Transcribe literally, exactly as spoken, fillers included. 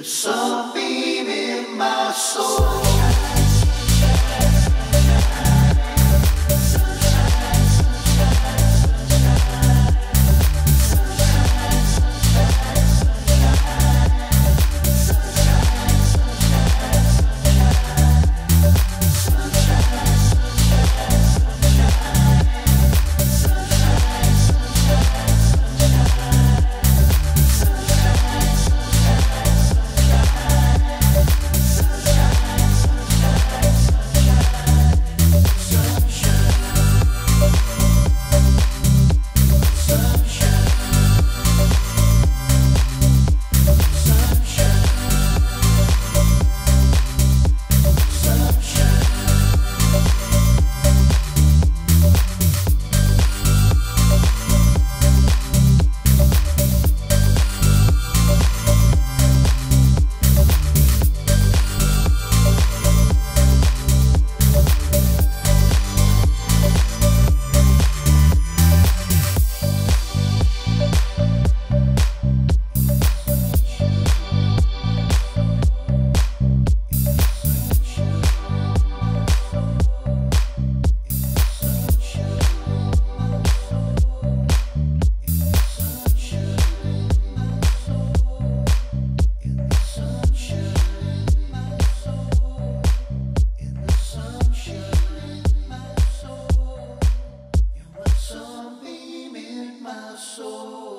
the sunbeam in my soul. So